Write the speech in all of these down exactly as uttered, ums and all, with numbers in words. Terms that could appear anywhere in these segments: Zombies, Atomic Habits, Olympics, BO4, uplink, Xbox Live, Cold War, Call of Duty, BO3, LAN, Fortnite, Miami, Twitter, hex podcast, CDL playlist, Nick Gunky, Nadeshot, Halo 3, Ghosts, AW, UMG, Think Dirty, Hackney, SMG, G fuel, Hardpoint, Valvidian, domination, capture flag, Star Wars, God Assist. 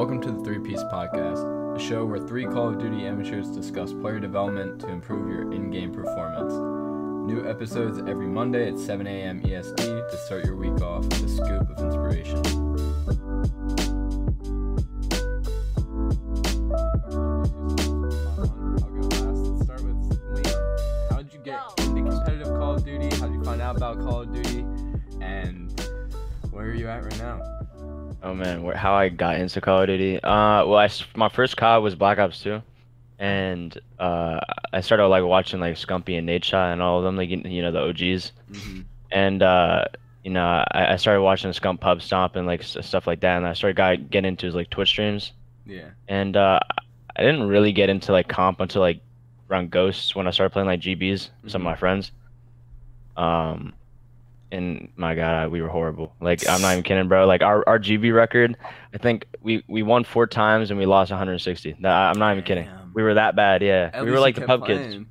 Welcome to the Three Piece Podcast, a show where three Call of Duty amateurs discuss player development to improve your in-game performance. New episodes every Monday at seven a m E S T to start your week off with a scoop of inspiration. I'll go last and start with Liam. How did you get into competitive Call of Duty? How did you find out about Call of Duty? And where are you at right now? Oh man, how I got into Call of Duty? Uh, well, I, my first C O D was Black Ops two, and uh, I started like watching like Scumpy and Nadeshot and all of them, like you know the O Gs, mm-hmm. and uh, you know I, I started watching Scump Pub Stomp and like stuff like that, and I started got getting into like Twitch streams. Yeah. And uh, I didn't really get into like comp until like around Ghosts when I started playing like G Bs mm-hmm. with some of my friends. Um. And my God, we were horrible. Like, I'm not even kidding, bro. Like, our, our G B record, I think we, we won four times and we lost one hundred sixty. No, I'm not even kidding. We were that bad, yeah. At we were like the pub playing. Kids.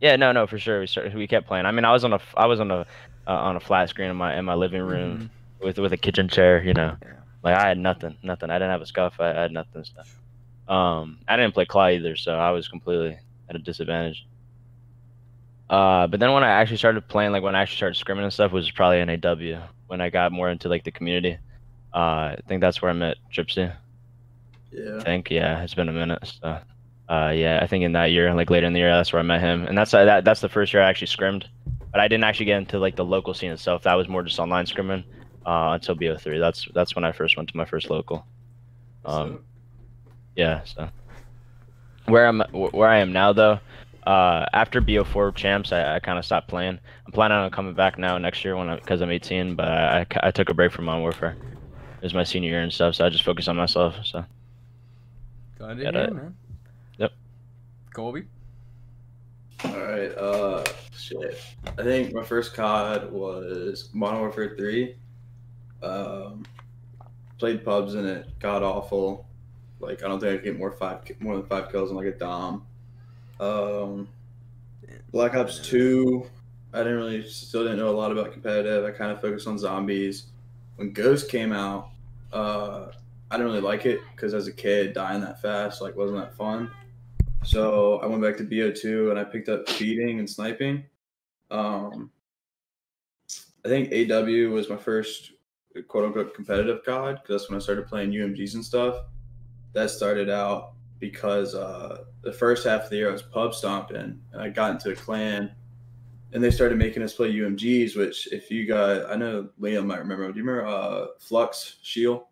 Yeah, no, no, for sure. We started, we kept playing. I mean, I was on a I was on a uh, on a flat screen in my in my living room mm-hmm. with with a kitchen chair, you know. Yeah. Like I had nothing, nothing. I didn't have a Scuf. I, I had nothing. Stuff. Um, I didn't play Claw either, so I was completely at a disadvantage. Uh, but then when I actually started playing, like when I actually started scrimming and stuff, was probably in A W when I got more into like the community. Uh, I think that's where I met Gypsy. Yeah. I think yeah, it's been a minute. So, uh, yeah, I think in that year, like later in the year, that's where I met him, and that's uh, that that's the first year I actually scrimmed. But I didn't actually get into like the local scene itself. That was more just online scrimming uh, until B O three. That's that's when I first went to my first local. Um, yeah. So where I'm where I am now though. Uh, after B O four champs, I, I kind of stopped playing. I'm planning on coming back now next year when because I'm eighteen, but I, I took a break from Modern Warfare. It was my senior year and stuff, so I just focused on myself. So. Got it, yeah, man. Yep. Colby? Alright, uh, shit. I think my first C O D was Modern Warfare three. Um, played pubs in it, got awful. Like, I don't think I could get more, five, more than five kills on like a Dom. Um, Black Ops two, I didn't really, still didn't know a lot about competitive. I kind of focused on zombies. When Ghosts came out, uh, I didn't really like it because as a kid, dying that fast, like, wasn't that fun. So I went back to B O two and I picked up feeding and sniping. Um, I think A W was my first quote unquote competitive C O D because that's when I started playing U M Gs and stuff. That started out because uh, the first half of the year I was pub stomping and I got into a clan and they started making us play U M Gs, which if you guys, I know Liam might remember, do you remember uh, flux shield?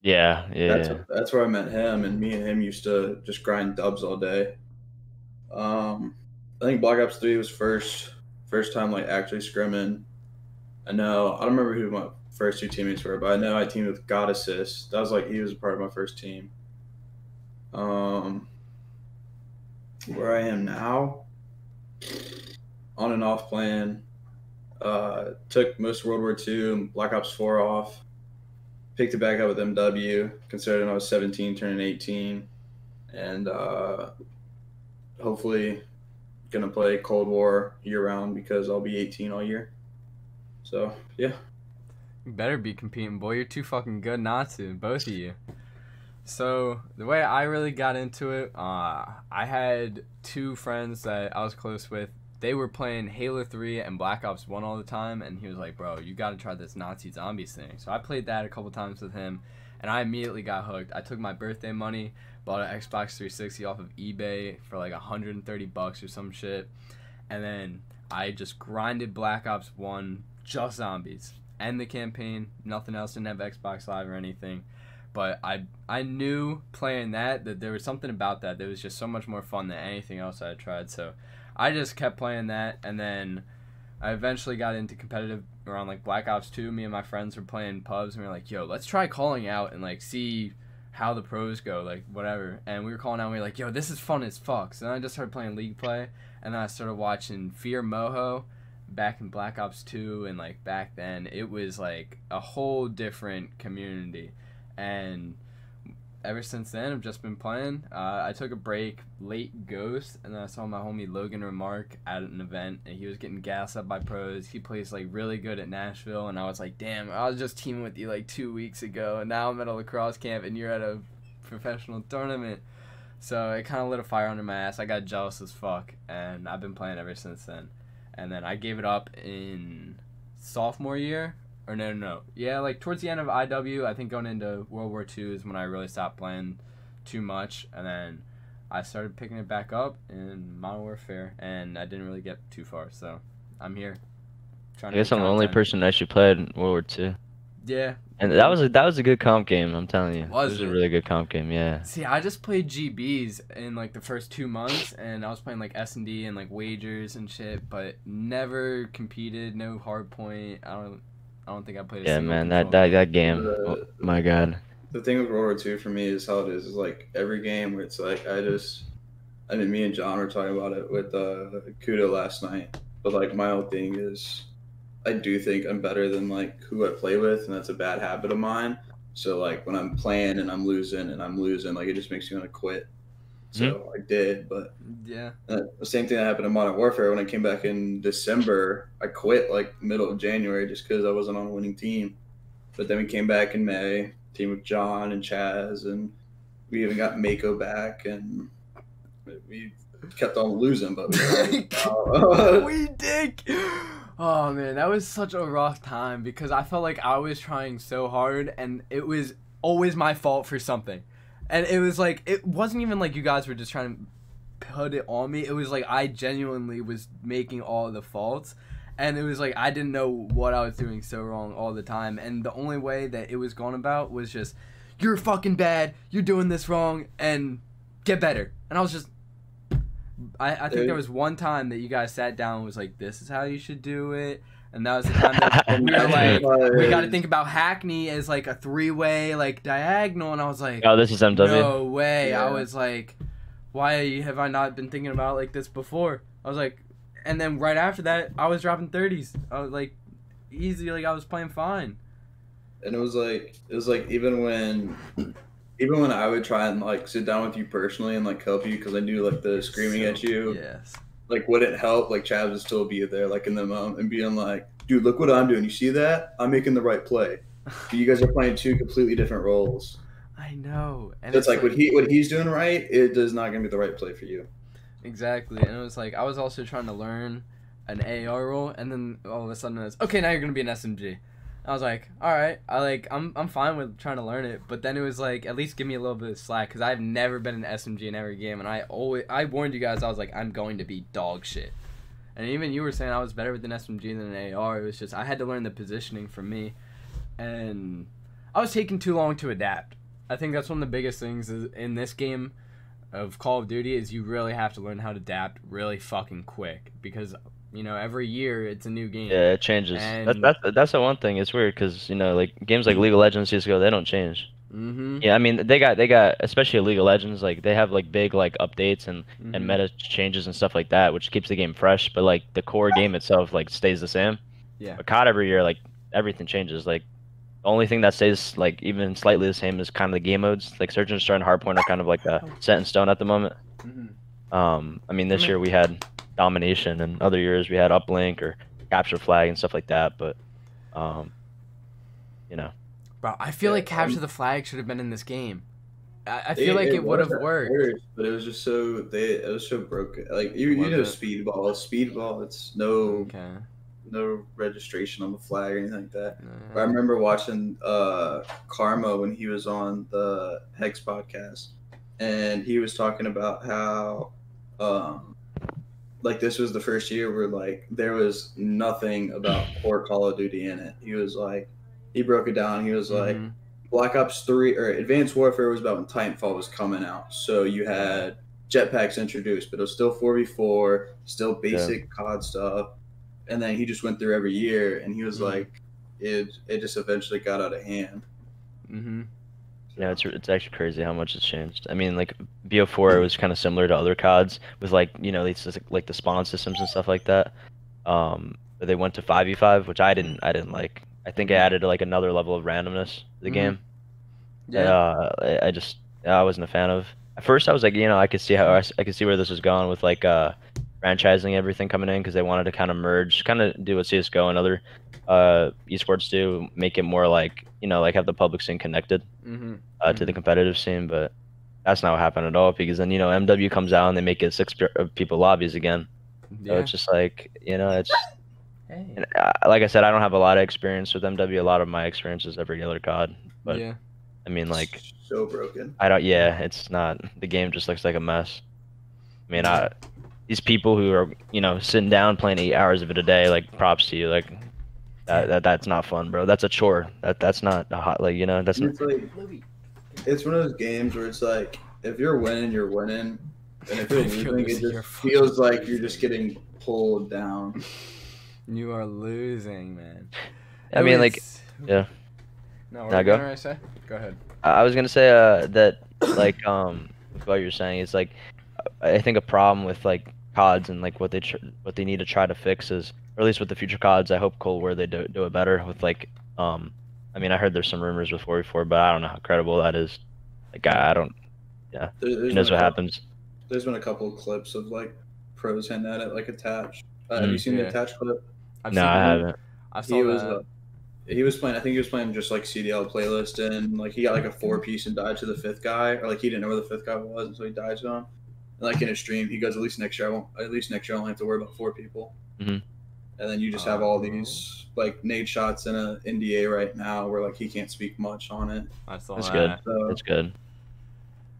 Yeah. yeah. That's, yeah. that's where I met him and me and him used to just grind dubs all day. Um, I think Black Ops three was first, first time like actually scrimming. I know, I don't remember who my first two teammates were, but I know I teamed with God Assist. That was like, he was a part of my first team. Um, where I am now, on and off playing, uh, took most World War two and Black Ops four off, picked it back up with M W, considering I was seventeen, turning eighteen, and uh, hopefully gonna play Cold War year round because I'll be eighteen all year. So, yeah. You better be competing, boy. You're too fucking good not to, both of you. So the way I really got into it, uh, I had two friends that I was close with. They were playing Halo three and Black Ops one all the time, and he was like, bro, you gotta try this Nazi Zombies thing. So I played that a couple times with him, and I immediately got hooked. I took my birthday money, bought an Xbox three sixty off of eBay for like one hundred thirty bucks or some shit, and then I just grinded Black Ops one, just Zombies. End the campaign, nothing else, didn't have Xbox Live or anything. But I I knew playing that, that there was something about that that was just so much more fun than anything else I had tried. So I just kept playing that, and then I eventually got into competitive around, like, Black Ops two. Me and my friends were playing pubs, and we were like, yo, let's try calling out and, like, see how the pros go, like, whatever. And we were calling out, and we were like, yo, this is fun as fuck. So then I just started playing League Play, and then I started watching Fear Moho back in Black Ops two, and, like, back then it was, like, a whole different community. And ever since then, I've just been playing. Uh, I took a break late Ghost, and then I saw my homie Logan Remark at an event, and he was getting gassed up by pros. He plays, like, really good at Nashville, and I was like, damn, I was just teaming with you, like, two weeks ago, and now I'm at a lacrosse camp, and you're at a professional tournament. So it kind of lit a fire under my ass. I got jealous as fuck, and I've been playing ever since then. And then I gave it up in sophomore year, or no, no, no. Yeah, like towards the end of I W, I think going into World War Two is when I really stopped playing too much, and then I started picking it back up in Modern Warfare, and I didn't really get too far, so I'm here. Trying I guess to I'm content. The only person that actually played in World War Two. Yeah. And that was a, that was a good comp game, I'm telling you. Was it was a really good comp game, yeah. See, I just played G Bs in like the first two months, and I was playing like S and D and like Wagers and shit, but never competed, no Hardpoint. I don't I don't think I played a yeah, single man, that, that that game, oh, my God. The thing with World War Two for me is how it is, is like every game where it's like I just I mean me and John were talking about it with uh Kudo last night. But like my whole thing is I do think I'm better than like who I play with, and that's a bad habit of mine. So like when I'm playing and I'm losing and I'm losing, like it just makes me want to quit. So mm-hmm. I did, but yeah. The same thing that happened in Modern Warfare when I came back in December. I quit like middle of January just because I wasn't on a winning team. But then we came back in May, team with John and Chaz, and we even got Mako back, and we kept on losing. But we, oh. we dick. Oh man, that was such a rough time because I felt like I was trying so hard, and it was always my fault for something. And it was like, it wasn't even like you guys were just trying to put it on me. It was like I genuinely was making all the faults, and it was like I didn't know what I was doing so wrong all the time. And the only way that it was gone about was just, you're fucking bad, you're doing this wrong, and get better. And I was just, I, I think there was one time that you guys sat down and was like, this is how you should do it. And that was the time that we were like, we got to think about Hackney as like a three-way like diagonal. And I was like, oh, this is M W. No way. Yeah. I was like, why have I not been thinking about like this before? I was like, and then right after that, I was dropping thirties. I was like, easy. Like I was playing fine. And it was like, it was like even when... Even when I would try and like sit down with you personally and like help you, because I knew like the screaming so, at you, yes. like wouldn't help. Like Chad would still be there, like in the moment, and being like, "Dude, look what I'm doing. You see that? I'm making the right play." But you guys are playing two completely different roles. I know. And so it's, it's like, like what he what he's doing right, it is not gonna be the right play for you. Exactly, and it was like I was also trying to learn an A R role, and then all of a sudden it's okay. Now you're gonna be an S M G. I was like, all right, I like, I'm I'm fine with trying to learn it, but then it was like, at least give me a little bit of slack, because I've never been an S M G in every game, and I always, I warned you guys, I was like, I'm going to be dog shit, and even you were saying I was better with an S M G than an A R. It was just I had to learn the positioning for me, and I was taking too long to adapt. I think that's one of the biggest things is in this game of Call of Duty is you really have to learn how to adapt really fucking quick, because you know, every year it's a new game. Yeah, it changes. That, that, that's the one thing. It's weird because, you know, like games like League of Legends, C S G O, they don't change. Mm-hmm. Yeah, I mean, they got, they got, especially League of Legends, like they have like big like updates and, mm-hmm. and meta changes and stuff like that, which keeps the game fresh. But like the core game itself like stays the same. Yeah. But C O D every year, like everything changes. Like the only thing that stays like even slightly the same is kind of the game modes. Like Search and Destroy and Hardpoint are kind of like uh, set in stone at the moment. Mm-hmm. Um, I mean, this I mean, year we had domination, and other years we had uplink or capture flag and stuff like that, but um you know, bro, I feel yeah, like capture um, the flag should have been in this game. I, I feel it, like it, it would have worked first, but it was just so they it was so broken. Like you, you know, it. speedball speedball it's no okay. no registration on the flag or anything like that. Uh, but I remember watching uh Karma when he was on the Hex podcast, and he was talking about how um like this was the first year where like there was nothing about core Call of Duty in it. He was like, he broke it down. He was like, mm-hmm. Black Ops three or Advanced Warfare was about when Titanfall was coming out. So you had jetpacks introduced, but it was still four v four, still basic yeah. C O D stuff. And then he just went through every year, and he was mm-hmm. like, it it just eventually got out of hand. Mm-hmm. Yeah, it's it's actually crazy how much it's changed. I mean, like B O four was kind of similar to other C O Ds with like you know these like the spawn systems and stuff like that. Um, but they went to five v five, which I didn't I didn't like. I think it added like another level of randomness to the mm-hmm. game. Yeah, uh, I just I wasn't a fan of. At first, I was like, you know, I could see how I could see where this was going with like uh, franchising everything coming in, because they wanted to kind of merge, kind of do what C S G O and other uh, esports do, make it more like, you know, like have the public scene connected mm-hmm. uh, to mm-hmm. the competitive scene. But That's not what happened at all, because then, you know, M W comes out and they make it six people lobbies again. Yeah. So it's just like, you know, it's... Hey. And I, like I said, I don't have a lot of experience with M W. A lot of my experience is every other C O D. But, yeah. I mean, like... So broken. I don't... Yeah, it's not... The game just looks like a mess. I mean, I... These people who are, you know, sitting down playing eight hours of it a day, like, props to you, like... That, that that's not fun, bro. That's a chore. That that's not a hot, like, you know, that's it's not... Like, it's one of those games where it's like, if you're winning, you're winning, and if you're losing, it just feels like you're just getting pulled down. You are losing, man. I it mean, was... like, yeah. No, what were I say? Go ahead. I was gonna say uh, that, like, um, what you're saying is like, I think a problem with like C O Ds and like what they tr what they need to try to fix is, or at least with the future C O Ds, I hope Cold War they do, do it better with like, um, I mean, I heard there's some rumors with four v four, but I don't know how credible that is. Like, I, I don't, yeah, there, who knows what couple, happens. There's been a couple of clips of, like, pros hitting at it, like, attached. Uh, mm-hmm. Have you seen yeah. the attached clip? I've no, seen I haven't. Him. I saw he that. Was, uh, he was playing, I think he was playing just, like, C D L playlist, and, like, he got, like, a four-piece and died to the fifth guy, or, like, he didn't know where the fifth guy was, and so he died to him. And, like, in his stream, he goes, at least next year I won't, at least next year I only have to worry about four people. Mm-hmm. And then you just have all these like Nadeshots in a N D A right now, where like he can't speak much on it. I saw That's that. good. So. That's good.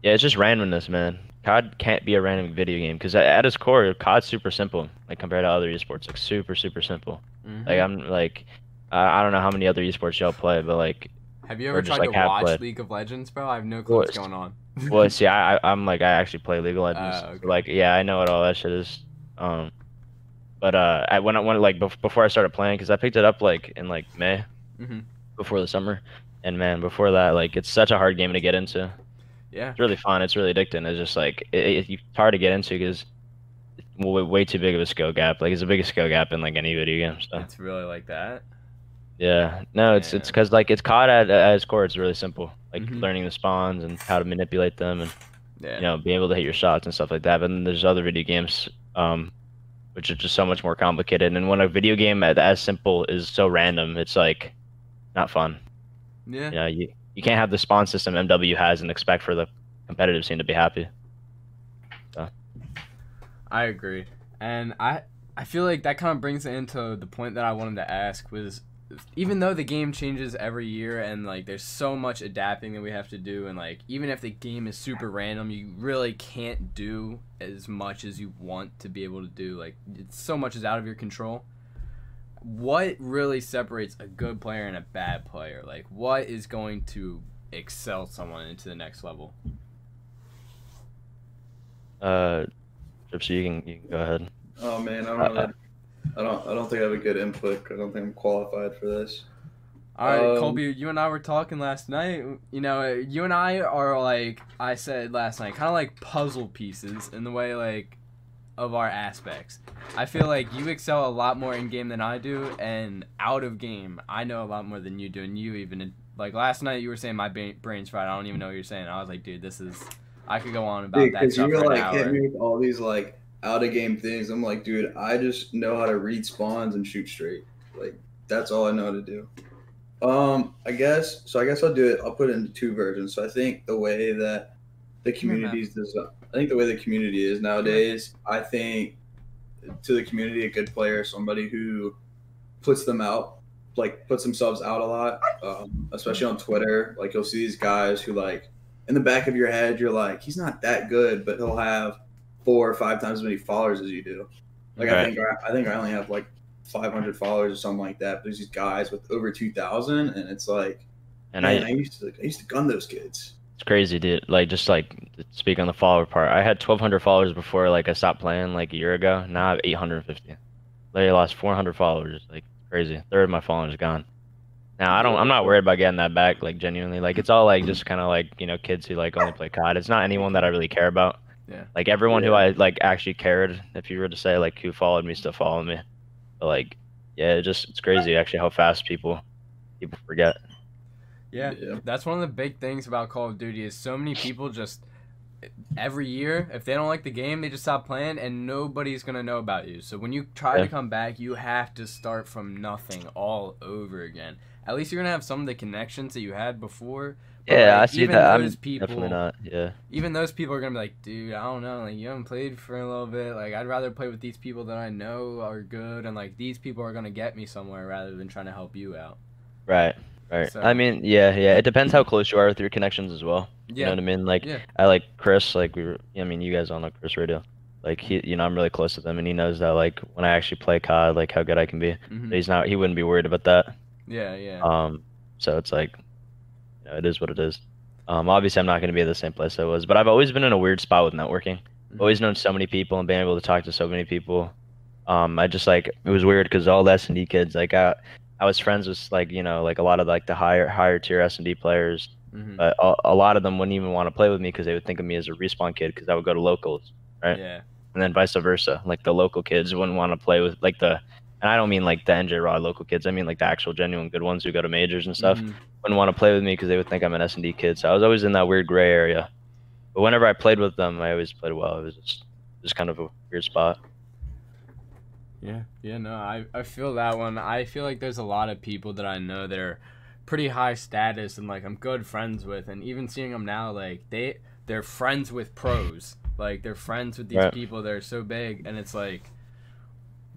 Yeah, it's just randomness, man. C O D can't be a random video game, because at its core, C O D's super simple. Like compared to other esports, like super super simple. Mm-hmm. Like I'm like, I don't know how many other esports y'all play, but like. Have you ever tried just, to like, watch League of Legends, bro? I have no clue what's going on. Well, see, I I'm like I actually play League of Legends. Uh, okay. so, like yeah, I know what all that shit is. Um. But uh, I went when like before I started playing, because I picked it up like in like May, mm-hmm. before the summer, and man, before that, like it's such a hard game to get into. Yeah, it's really fun. It's really addicting. It's just like it, it, it's hard to get into because well, way too big of a skill gap. Like it's the biggest skill gap in like any video game. So. It's really like that. Yeah, no, it's yeah. it's because like it's C O D at, at its core. It's really simple, like mm-hmm. learning the spawns and how to manipulate them, and yeah. you know, being able to hit your shots and stuff like that. But then there's other video games. Um, which is just so much more complicated. And when a video game as simple is so random, it's like not fun. Yeah. You know, you, you can't have the spawn system M W has and expect for the competitive scene to be happy. So. I agree. And I I feel like that kind of brings it into the point that I wanted to ask was, even though the game changes every year and like there's so much adapting that we have to do, and like even if the game is super random, you really can't do as much as you want to be able to do. Like it's so much is out of your control. What really separates a good player and a bad player? Like what is going to excel someone into the next level? Uh, Gypsy, you can you can go ahead. Oh man, I'm not. Uh, I don't. I don't think I have a good input. I don't think I'm qualified for this. All right, um, Colby, you and I were talking last night. You know, you and I are like I said last night, kind of like puzzle pieces in the way like of our aspects. I feel like you excel a lot more in game than I do, and out of game, I know a lot more than you do. And you even like last night, you were saying my brain's fried. I don't even know what you're saying. I was like, dude, this is. I could go on about dude, that. Because you were like hitting me with all these like. out of game things. I'm like, dude, I just know how to read spawns and shoot straight. Like that's all I know how to do. Um, I guess so. I guess I'll do it. I'll put it into two versions. So I think the way that the community's designed, I think the way the community is nowadays. I think to the community, a good player, somebody who puts them out, like puts themselves out a lot, um, especially on Twitter. Like you'll see these guys who, like, in the back of your head, you're like, he's not that good, but he'll have four or five times as many followers as you do. Like right. I think I think I only have like five hundred followers or something like that. But there's these guys with over two thousand, and it's like, and man, I, I used to like, I used to gun those kids. It's crazy, dude. Like just like speak on the follower part. I had twelve hundred followers before like I stopped playing like a year ago. Now I have eight hundred fifty. Like I lost four hundred followers. Like crazy. A third of my followers gone. Now I don't. I'm not worried about getting that back. Like genuinely. Like it's all like just kind of like, you know, kids who like only play C O D. It's not anyone that I really care about. Yeah. Like everyone yeah. who I like actually cared, if you were to say like who followed me, still follow me. But like, yeah, it just it's crazy actually how fast people people forget. Yeah. yeah, that's one of the big things about Call of Duty is so many people just every year, if they don't like the game, they just stop playing, and nobody's gonna know about you. So when you try yeah. to come back, you have to start from nothing all over again. at least you're gonna have some of the connections that you had before. But yeah, like, I see that. I'm people, definitely not. Yeah. Even those people are gonna be like, dude, I don't know. Like, you haven't played for a little bit. Like, I'd rather play with these people that I know are good, and like these people are gonna get me somewhere rather than trying to help you out. Right. Right. So, I mean, yeah, yeah. It depends how close you are with your connections as well. Yeah. You know what I mean? Like, yeah. I like Chris. Like we were. I mean, you guys all know Chris Radio. Like he, you know, I'm really close to them, and he knows that like when I actually play C O D, like how good I can be. Mm-hmm. He's not. He wouldn't be worried about that. Yeah. Yeah. Um. So it's like. You know, it is what it is. Um, obviously, I'm not going to be at the same place I was, but I've always been in a weird spot with networking. Mm-hmm. Always known so many people and been able to talk to so many people. Um, I just like it was weird because all the S and D kids, like I, I was friends with like you know like a lot of like the higher higher tier S and D players, mm-hmm. but a, a lot of them wouldn't even want to play with me because they would think of me as a respawn kid because I would go to locals, right? Yeah. And then vice versa, like the local kids wouldn't want to play with like the. And I don't mean like the N J Raw local kids. I mean like the actual genuine good ones who go to majors and stuff. Mm-hmm. Wouldn't want to play with me because they would think I'm an S and D kid. So I was always in that weird gray area. But whenever I played with them, I always played well. It was just, just kind of a weird spot. Yeah, yeah, no, I, I feel that one. I feel like there's a lot of people that I know that are pretty high status and like I'm good friends with. And even seeing them now, like they, they're friends with pros. Like they're friends with these right. people that are so big. And it's like,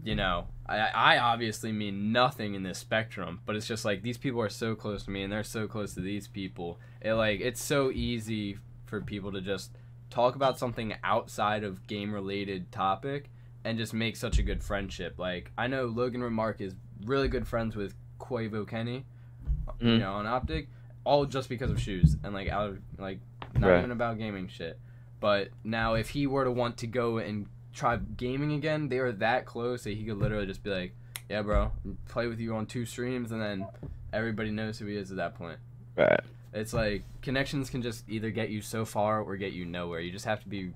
you know... I, I obviously mean nothing in this spectrum, but it's just like these people are so close to me and they're so close to these people. It like it's so easy for people to just talk about something outside of game related topic and just make such a good friendship. Like I know Logan Remark is really good friends with Quavo Kenny, mm. you know, on Optic, all just because of shoes and like out of, like not right. even about gaming shit. But now if he were to want to go and try gaming again, they were that close that he could literally just be like, yeah bro, play with you on two streams, and then everybody knows who he is at that point. Right. It's like connections can just either get you so far or get you nowhere. You just have to be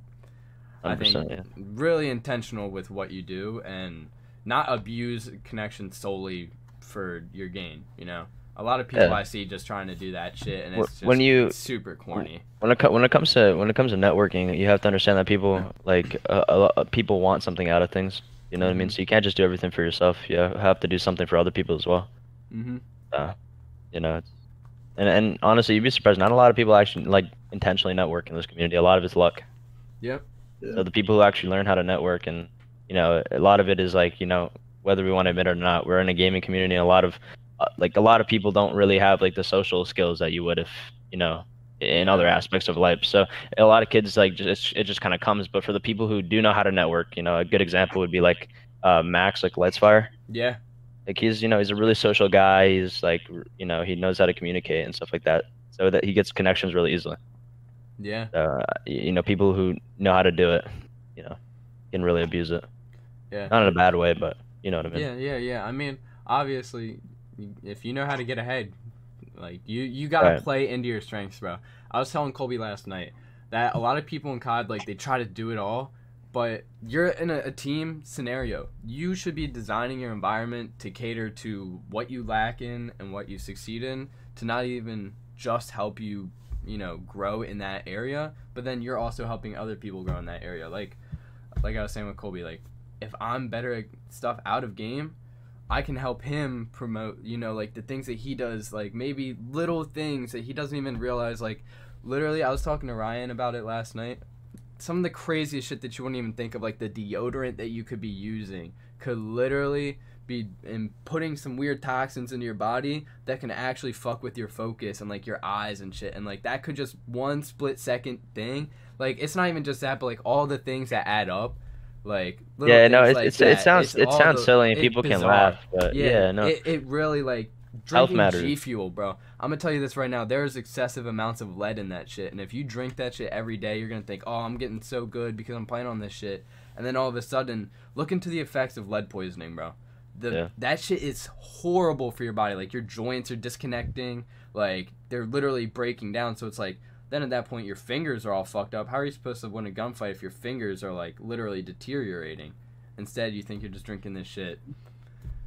I think yeah. really intentional with what you do and not abuse connections solely for your gain, you know. A lot of people yeah. I see just trying to do that shit, and it's just when you, it's super corny. When it when it comes to when it comes to networking, you have to understand that people like uh, uh, people want something out of things. You know what I mean? So you can't just do everything for yourself. You have to do something for other people as well. Mm-hmm. Uh, you know, it's, and and honestly, you'd be surprised. Not a lot of people actually like intentionally network in this community. A lot of it's luck. Yep. So the people who actually learn how to network, and you know, a lot of it is like you know whether we want to admit it or not, we're in a gaming community. And a lot of like a lot of people don't really have like the social skills that you would if you know in other aspects of life. So a lot of kids like just it just kind of comes. But for the people who do know how to network, you know, a good example would be like uh, Max, like Lightsfire. Yeah. Like he's you know he's a really social guy. He's like you know he knows how to communicate and stuff like that. So that he gets connections really easily. Yeah. Uh, you know people who know how to do it, you know, can really abuse it. Yeah. Not in a bad way, but you know what I mean. Yeah, yeah, yeah. I mean, obviously. If you know how to get ahead, like you, you gotta right. play into your strengths, bro. I was telling Colby last night that a lot of people in C O D like they try to do it all, but you're in a, a team scenario. You should be designing your environment to cater to what you lack in and what you succeed in, to not even just help you, you know, grow in that area, but then you're also helping other people grow in that area. Like, like I was saying with Colby, like if I'm better at stuff out of game, I can help him promote, you know, like the things that he does, like maybe little things that he doesn't even realize. Like literally I was talking to Ryan about it last night. Some of the craziest shit that you wouldn't even think of, like the deodorant that you could be using could literally be in putting some weird toxins into your body that can actually fuck with your focus and like your eyes and shit. And like that could just one split second thing. Like it's not even just that, but like all the things that add up. Like yeah, no, it, like it's, it sounds it's it sounds the, silly and people bizarre. Can laugh, but yeah, yeah no, it, it really like drinking G Fuel, bro. I'm gonna tell you this right now. There's excessive amounts of lead in that shit, and if you drink that shit every day, you're gonna think, oh, I'm getting so good because I'm playing on this shit, and then all of a sudden, look into the effects of lead poisoning, bro. The yeah. that shit is horrible for your body. Like your joints are disconnecting, like they're literally breaking down. So it's like. Then at that point, your fingers are all fucked up. How are you supposed to win a gunfight if your fingers are, like, literally deteriorating? Instead, you think you're just drinking this shit.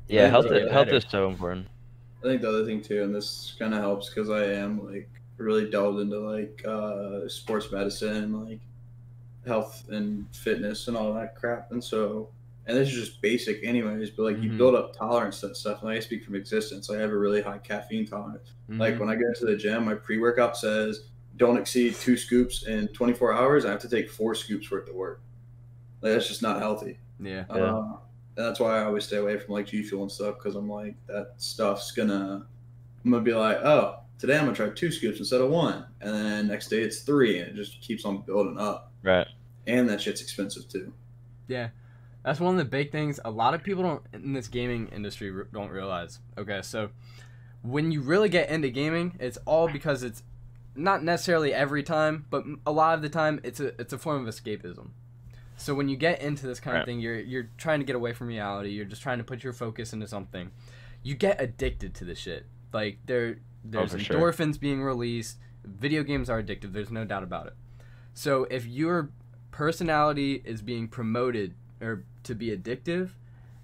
Yeah, health, health is so important. I think the other thing, too, and this kind of helps because I am, like, really delved into, like, uh, sports medicine, like, health and fitness and all that crap. And so and this is just basic anyways, but like mm-hmm. you build up tolerance to that stuff. And I speak from existence. I have a really high caffeine tolerance. Mm-hmm. Like when I go to the gym, my pre-workout says don't exceed two scoops in twenty-four hours. I have to take four scoops worth of work. Like that's just not healthy. Yeah. Uh, yeah. That's why I always stay away from like G Fuel and stuff, because I'm like, that stuff's gonna, I'm gonna be like, oh, today I'm gonna try two scoops instead of one. And then next day it's three, and it just keeps on building up. Right. And that shit's expensive too. Yeah. That's one of the big things a lot of people don't in this gaming industry don't realize. Okay, so when you really get into gaming, it's all because it's not necessarily every time, but a lot of the time it's a it's a form of escapism. So when you get into this kind right. of thing, you're you're trying to get away from reality. You're just trying to put your focus into something. You get addicted to this shit. Like there there's oh, endorphins sure. being released. Video games are addictive. There's no doubt about it. So if your personality is being promoted or to be addictive,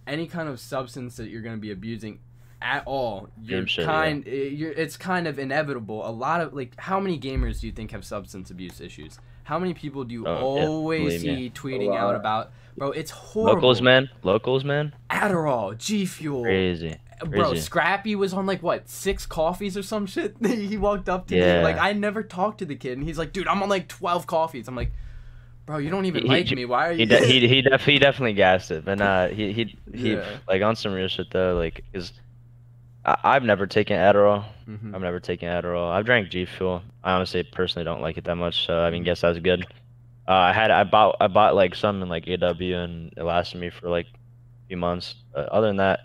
any kind of substance that you're going to be abusing at all, you're sure, kind yeah. you're, it's kind of inevitable. A lot of like, how many gamers do you think have substance abuse issues? How many people do you oh, always yeah, see me. tweeting out about, bro? It's horrible. Locals, man. Locals, man. Adderall, G Fuel. Crazy. Crazy. Bro, Scrappy was on like what six coffees or some shit. He walked up to yeah. me like, I never talked to the kid, and he's like, dude, I'm on like twelve coffees. I'm like, bro, you don't even he, like he, me. Why are you? He de he he, def he definitely gassed it, but uh, he he he yeah. like on some real shit though. Like, is I've never taken Adderall. Mm-hmm. I've never taken Adderall. I've drank G Fuel. I honestly personally don't like it that much. So I mean, guess that's good. Uh, I had I bought I bought like some in like A W, and it lasted me for like a few months. But other than that,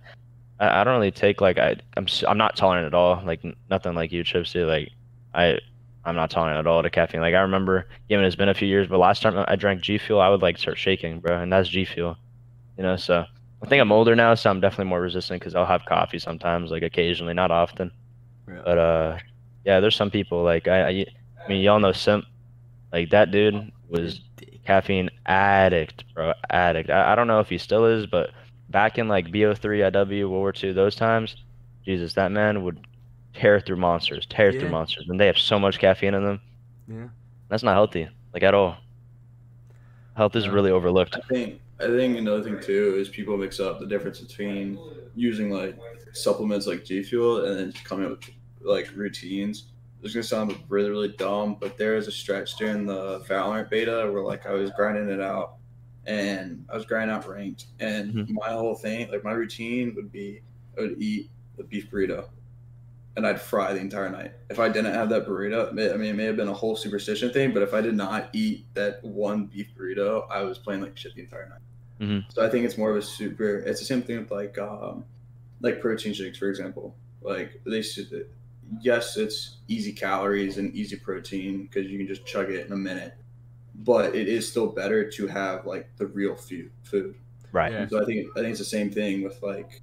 I, I don't really take like I I'm I'm not tolerant at all. Like nothing like you, Gypsy. Like I I'm not tolerant at all to caffeine. Like I remember, yeah, I mean, it's been a few years, but last time I drank G Fuel, I would like start shaking, bro, and that's G Fuel, you know. So. I think I'm older now, so I'm definitely more resistant because I'll have coffee sometimes, like occasionally, not often. Yeah. But uh, yeah, there's some people like I, I, I mean, y'all know Simp, like that dude was caffeine addict, bro, addict. I, I don't know if he still is, but back in like B O three, I W, World War Two, those times, Jesus, that man would tear through monsters, tear yeah. through monsters, and they have so much caffeine in them. Yeah, that's not healthy, like at all. Health is really overlooked. I think I think another thing too is people mix up the difference between using like supplements like G Fuel and then coming up with like routines. It's gonna sound really really dumb, but there is a stretch during the Valorant beta where like I was grinding it out, and I was grinding out ranked, and mm-hmm. my whole thing, like my routine would be I would eat a beef burrito, and I'd fry the entire night. If I didn't have that burrito, I mean, it may have been a whole superstition thing, but if I did not eat that one beef burrito, I was playing like shit the entire night. Mm-hmm. So I think it's more of a super, it's the same thing with like, um, like protein shakes, for example. Like they should, yes, it's easy calories and easy protein because you can just chug it in a minute, but it is still better to have like the real food. food. Right. Yeah. So I think, I think it's the same thing with like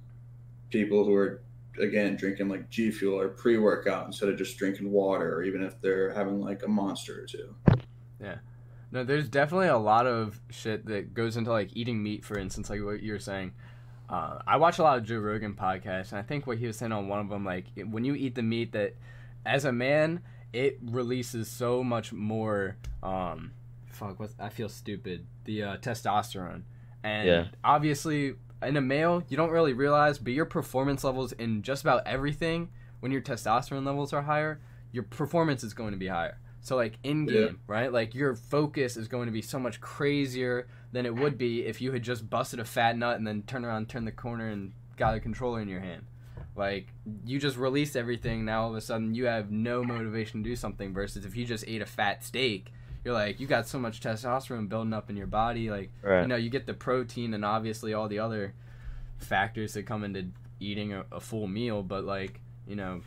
people who are, again, drinking like G Fuel or pre-workout instead of just drinking water, or even if they're having like a monster or two. Yeah. No, there's definitely a lot of shit that goes into like eating meat, for instance, like what you were saying. Uh, I watch a lot of Joe Rogan podcasts, and I think what he was saying on one of them, like it, when you eat the meat, that as a man, it releases so much more, um, fuck, what's, I feel stupid, the uh, testosterone. And yeah. obviously... in a male, you don't really realize, but your performance levels in just about everything, when your testosterone levels are higher, your performance is going to be higher. So, like, in-game, yeah. right? Like, your focus is going to be so much crazier than it would be if you had just busted a fat nut and then turned around, turned the corner, and got a controller in your hand. Like, you just released everything, now all of a sudden you have no motivation to do something, versus if you just ate a fat steak... you're like, you got so much testosterone building up in your body. Like, right. you know, you get the protein and obviously all the other factors that come into eating a, a full meal. But, like, you know,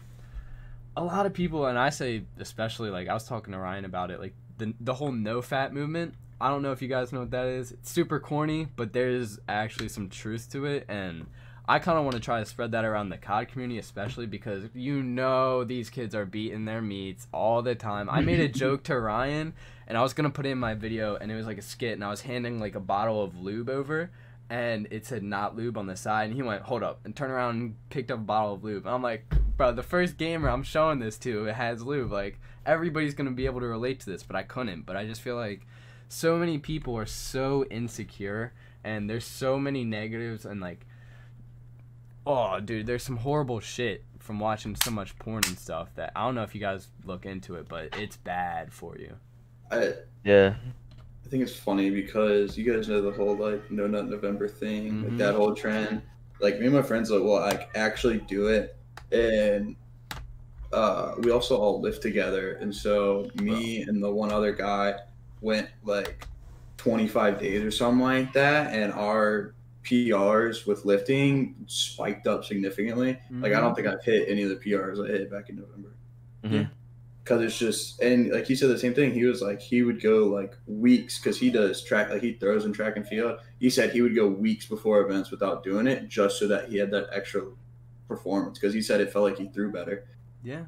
a lot of people, and I say especially, like, I was talking to Ryan about it, like, the, the whole no-fat movement. I don't know if you guys know what that is. It's super corny, but there's actually some truth to it. And I kind of want to try to spread that around the C O D community, especially because, you know, these kids are beating their meats all the time. I made a joke to Ryan... and I was going to put it in my video, and it was like a skit, and I was handing like a bottle of lube over, and it said not lube on the side, and he went, hold up, and turned around and picked up a bottle of lube. And I'm like, bro, the first gamer I'm showing this to, it has lube. Like, everybody's going to be able to relate to this, but I couldn't. But I just feel like so many people are so insecure, and there's so many negatives, and like, oh dude, there's some horrible shit from watching so much porn and stuff that I don't know if you guys look into it, but it's bad for you. I, yeah. I think it's funny because you guys know the whole like No Nut November thing, mm-hmm. like that whole trend. Like me and my friends like will like actually do it, and uh, we also all live together. And so me wow. and the one other guy went like twenty-five days or something like that, and our P Rs with lifting spiked up significantly. Mm-hmm. Like I don't think I've hit any of the P Rs I hit back in November. Mm-hmm. Yeah. Cause it's just, and like he said the same thing. He was like, he would go like weeks, cause he does track, like he throws in track and field. He said he would go weeks before events without doing it, just so that he had that extra performance. Cause he said it felt like he threw better. Yeah.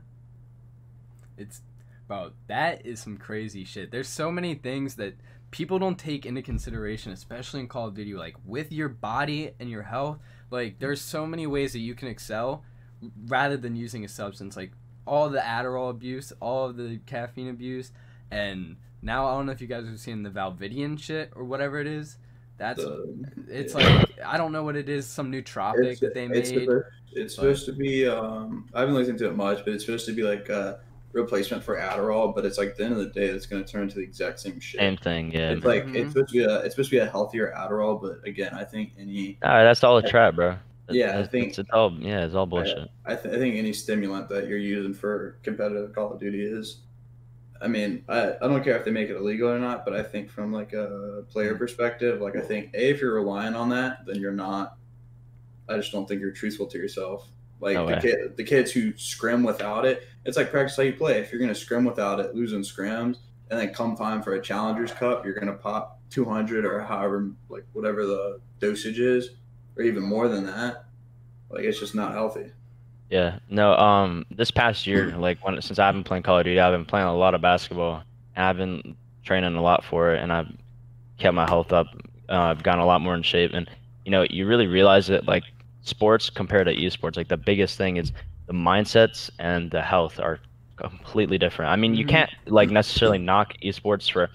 It's, bro, that is some crazy shit. There's so many things that people don't take into consideration, especially in Call of Duty, like with your body and your health. Like there's so many ways that you can excel rather than using a substance, like all the Adderall abuse, all of the caffeine abuse, and now I don't know if you guys have seen the Valvidian shit or whatever it is. That's um, it's yeah. like I don't know what it is, some nootropic it's, that they it's made. Supposed, it's but, supposed to be. Um, I haven't looked into it much, but it's supposed to be like a replacement for Adderall. But it's like at the end of the day, it's going to turn into the exact same shit. Same thing, yeah. It's like mm-hmm. it's supposed to be a it's supposed to be a healthier Adderall, but again, I think any. All right, that's all a trap, bro. Yeah, it's, I think it's, it's all yeah, it's all bullshit. I, I, th I think any stimulant that you're using for competitive Call of Duty is, I mean, I, I don't care if they make it illegal or not, but I think from like a player perspective, like I think a if you're relying on that, then you're not. I just don't think you're truthful to yourself. Like no the kid, the kids who scrim without it, it's like practice how you play. If you're gonna scrim without it, losing scrims, and then come time for a Challengers Cup, you're gonna pop two hundred or however, like whatever the dosage is. Or even more than that, like it's just not healthy. Yeah, no. Um, this past year, like when since I've been playing Call of Duty, I've been playing a lot of basketball, and I've been training a lot for it, and I've kept my health up. Uh, I've gotten a lot more in shape, and you know, you really realize that like sports compared to esports, like the biggest thing is the mindsets and the health are completely different. I mean, you can't like necessarily knock esports for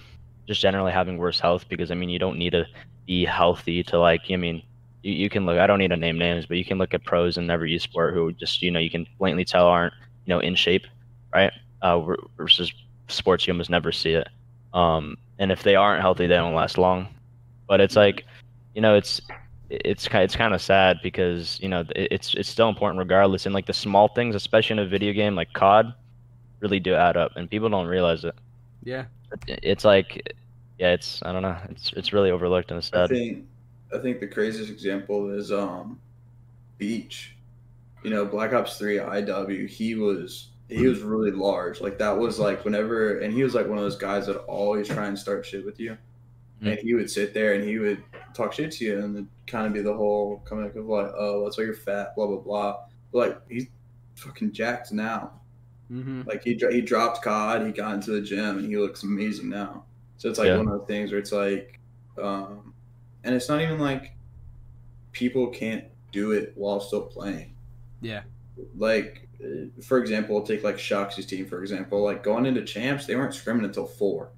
just generally having worse health because I mean, you don't need to be healthy to like. I mean. You, you can look, I don't need to name names, but you can look at pros in every esport who just, you know, you can blatantly tell aren't, you know, in shape, right? Uh, versus sports, you almost never see it. Um, and if they aren't healthy, they don't last long. But it's like, you know, it's it's, it's kind of sad because, you know, it's it's still important regardless. And like the small things, especially in a video game like C O D, really do add up and people don't realize it. Yeah. It's like, yeah, it's, I don't know. It's, it's really overlooked and it's sad. I think the craziest example is um, Beach. You know, Black Ops three I W. He was he was really large. Like that was like whenever, and he was like one of those guys that always try and start shit with you. Mm-hmm. And he would sit there and he would talk shit to you, and it'd kind of be the whole coming up of like, oh, that's why you're fat, blah blah blah. But like he's fucking jacked now. Mm-hmm. Like he he dropped C O D, he got into the gym, and he looks amazing now. So it's like yeah. one of those things where it's like. Um, And it's not even like people can't do it while still playing. Yeah. Like, for example, I'll take like Shoxy's team, for example. Like going into champs, they weren't scrimming until four.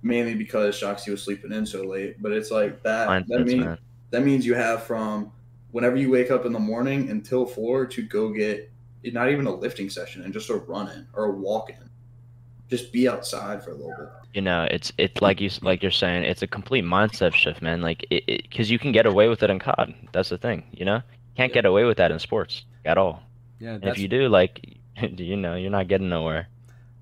Mainly because Shoxy was sleeping in so late. But it's like that. Mine, that, mean, that means you have from whenever you wake up in the morning until four to go get not even a lifting session and just a run in or a walk in. Just be outside for a little bit. You know, it's it's like you like you're saying, it's a complete mindset shift, man. Like it, it cuz you can get away with it in C O D. That's the thing, you know? You can't yeah. get away with that in sports at all. Yeah, that's, if you do, like you know, you're not getting nowhere.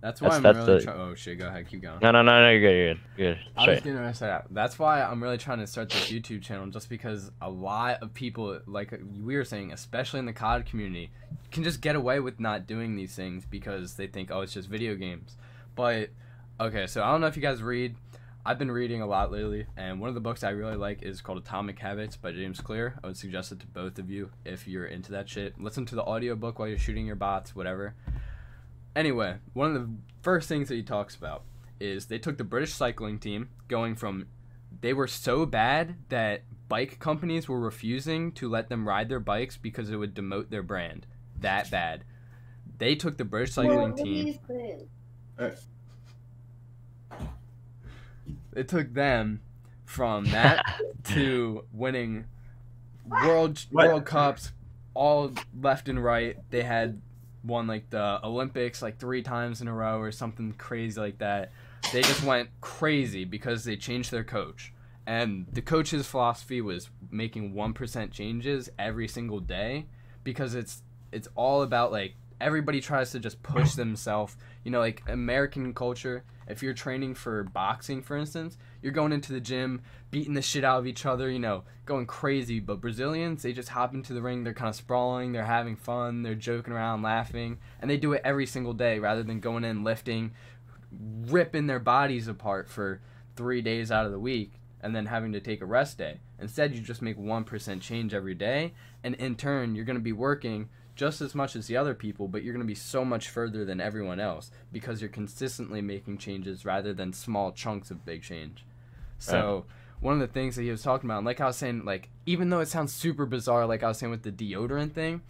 That's why that's, I'm that's really the, Oh shit, go ahead, keep going. No, no, no, no, you're good. You're good. Good. I was going to say that. That's why I'm really trying to start this YouTube channel, just because a lot of people, like we were saying, especially in the C O D community, can just get away with not doing these things because they think, "Oh, it's just video games." But, okay, so I don't know if you guys read. I've been reading a lot lately, and one of the books I really like is called Atomic Habits by James Clear. I would suggest it to both of you if you're into that shit. Listen to the audiobook while you're shooting your bots, whatever. Anyway, one of the first things that he talks about is they took the British cycling team, going from they were so bad that bike companies were refusing to let them ride their bikes because it would demote their brand. That bad. They took the British cycling team... All right. it took them from that to winning World what? World Cups all left and right. They had won like the Olympics like three times in a row or something crazy like that. They just went crazy because they changed their coach. And the coach's philosophy was making one percent changes every single day, because it's it's all about, like, everybody tries to just push themselves. You know, like, American culture, if you're training for boxing, for instance, you're going into the gym, beating the shit out of each other, you know, going crazy. But Brazilians, they just hop into the ring, they're kind of sprawling, they're having fun, they're joking around, laughing, and they do it every single day rather than going in, lifting, ripping their bodies apart for three days out of the week, and then having to take a rest day. Instead, you just make one percent change every day, and in turn, you're going to be working just as much as the other people, but you're going to be so much further than everyone else because you're consistently making changes rather than small chunks of big change. So right. One of the things that he was talking about, and like I was saying, like, even though it sounds super bizarre, like I was saying with the deodorant thing,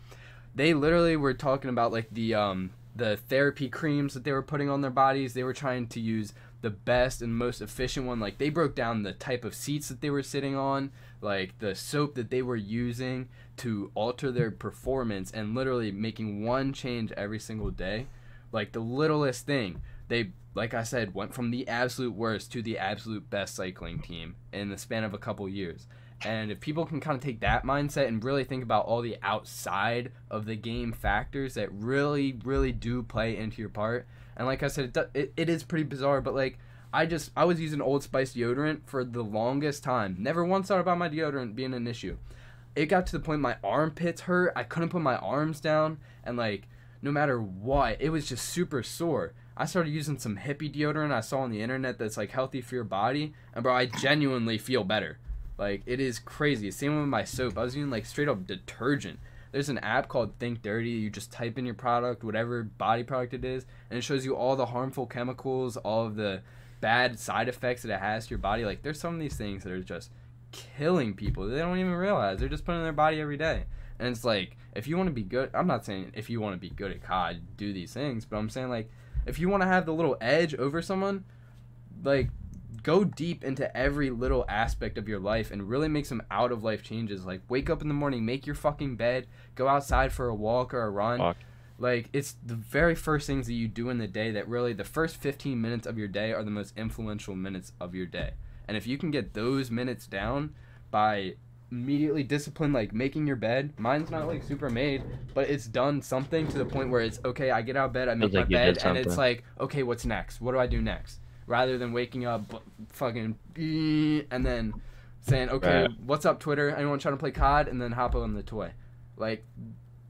they literally were talking about, like, the um, the therapy creams that they were putting on their bodies. They were trying to use the best and most efficient one. Like, they broke down the type of seats that they were sitting on, like the soap that they were using to alter their performance, and literally making one change every single day, like the littlest thing. They, like I said, went from the absolute worst to the absolute best cycling team in the span of a couple years. And if people can kind of take that mindset and really think about all the outside of the game factors that really, really do play into your part. And like I said, it, do, it, it is pretty bizarre, but like I just, I was using Old Spice deodorant for the longest time. Never once thought about my deodorant being an issue. It got to the point my armpits hurt. I couldn't put my arms down. And like, no matter what, it was just super sore. I started using some hippie deodorant I saw on the internet that's like healthy for your body. And bro, I genuinely feel better. Like, it is crazy. Same with my soap. I was using, like, straight-up detergent. There's an app called Think Dirty. You just type in your product, whatever body product it is, and it shows you all the harmful chemicals, all of the bad side effects that it has to your body. Like, there's some of these things that are just killing people. They don't even realize. They're just putting in their body every day. And it's like, if you want to be good, I'm not saying if you want to be good at C O D, do these things, but I'm saying, like, if you want to have the little edge over someone, like, go deep into every little aspect of your life and really make some out of life changes. Like, wake up in the morning, make your fucking bed, go outside for a walk or a run. Fuck. Like, it's the very first things that you do in the day that really, the first fifteen minutes of your day are the most influential minutes of your day. And if you can get those minutes down by immediately discipline, like making your bed, mine's not like super made, but it's done something to the point where it's okay, I get out of bed, I make my bed, and it's like, okay, what's next? What do I do next? Rather than waking up fucking and then saying, okay, right. What's up, Twitter? Anyone trying to play C O D? And then hop on the toy. Like,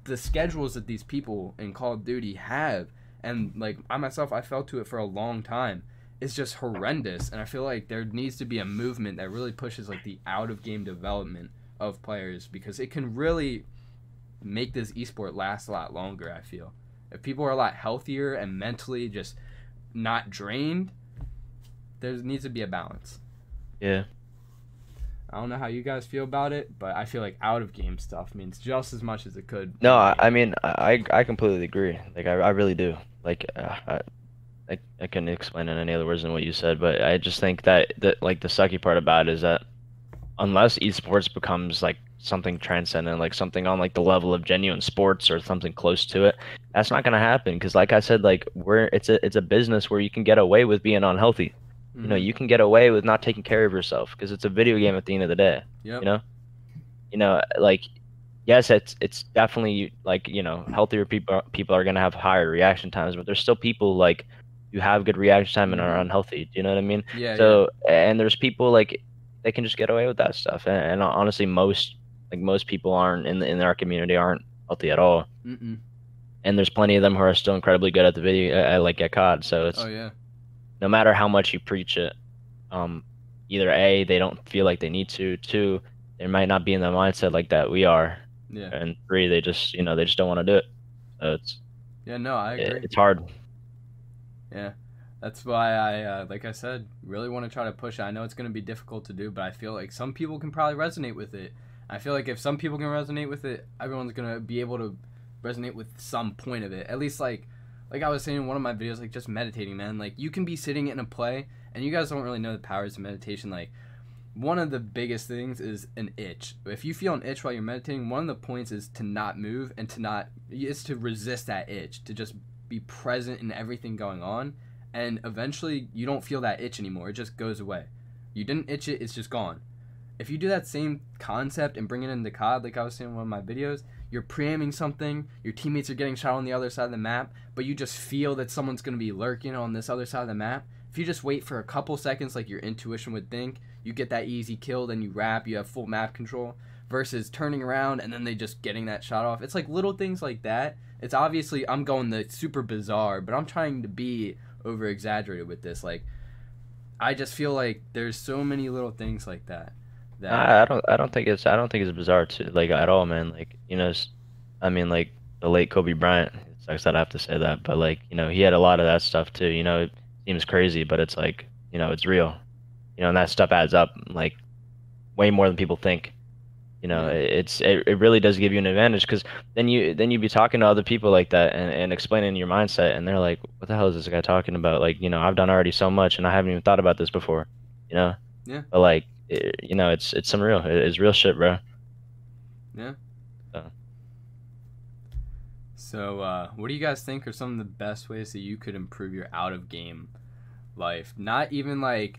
the schedules that these people in Call of Duty have, and, like, I myself, I fell to it for a long time. It's just horrendous, and I feel like there needs to be a movement that really pushes, like, the out-of-game development of players, because it can really make this esport last a lot longer, I feel. If people are a lot healthier and mentally just not drained, there needs to be a balance. Yeah. I don't know how you guys feel about it, but I feel like out-of-game stuff means just as much as it could. No, I, I mean, I I completely agree. Like, I, I really do. Like, uh, I, I I couldn't explain it in any other words than what you said, but I just think that, that, like, the sucky part about it is that unless esports becomes, like, something transcendent, like, something on, like, the level of genuine sports or something close to it, that's not going to happen. Because, like I said, like, we're it's a, it's a business where you can get away with being unhealthy. You know, you can get away with not taking care of yourself because it's a video game at the end of the day. Yep. You know, you know, like, yes, it's it's definitely like, you know, healthier people people are gonna have higher reaction times, but there's still people like who have good reaction time and are unhealthy. Do you know what I mean? Yeah. So yeah. And there's people like they can just get away with that stuff, and, and honestly, most like most people aren't in the, in our community aren't healthy at all. Mm-mm. And there's plenty of them who are still incredibly good at the video, uh, like at C O D. So it's. Oh yeah. No matter how much you preach it, um, either A, they don't feel like they need to, two, they might not be in the mindset like that we are, yeah. And three, they just, you know, they just don't want to do it. So it's yeah, no, I agree. It, it's hard. Yeah, that's why I, uh, like I said, really want to try to push it. I know it's going to be difficult to do, but I feel like some people can probably resonate with it. I feel like if some people can resonate with it, everyone's going to be able to resonate with some point of it. At least like. Like I was saying in one of my videos, like just meditating, man. Like you can be sitting in a play and you guys don't really know the powers of meditation. Like, one of the biggest things is an itch. If you feel an itch while you're meditating, one of the points is to not move and to not, is to resist that itch, to just be present in everything going on, and eventually you don't feel that itch anymore. It just goes away. You didn't itch it, it's just gone. If you do that same concept and bring it into C O D, like I was saying in one of my videos, you're pre-aiming something, your teammates are getting shot on the other side of the map, but you just feel that someone's going to be lurking on this other side of the map. If you just wait for a couple seconds, like your intuition would think, you get that easy kill, then you wrap, you have full map control, versus turning around and then they just getting that shot off. It's like little things like that. It's obviously, I'm going the super bizarre, but I'm trying to be over-exaggerated with this. Like, I just feel like there's so many little things like that. That I, I don't, I don't think it's, I don't think it's bizarre to, like, at all, man. Like, you know, I mean, like the late Kobe Bryant. It sucks that I have to say that, but like, you know, he had a lot of that stuff too. You know, it seems crazy, but it's like, you know, it's real. You know, and that stuff adds up like way more than people think. You know, yeah. it's it, it really does give you an advantage, because then you then you'd be talking to other people like that and, and explaining your mindset, and they're like, what the hell is this guy talking about? Like, you know, I've done already so much and I haven't even thought about this before, you know? Yeah. But like, it, you know, it's it's some real, it's real shit, bro. Yeah. So, so uh, what do you guys think are some of the best ways that you could improve your out of game life? Not even like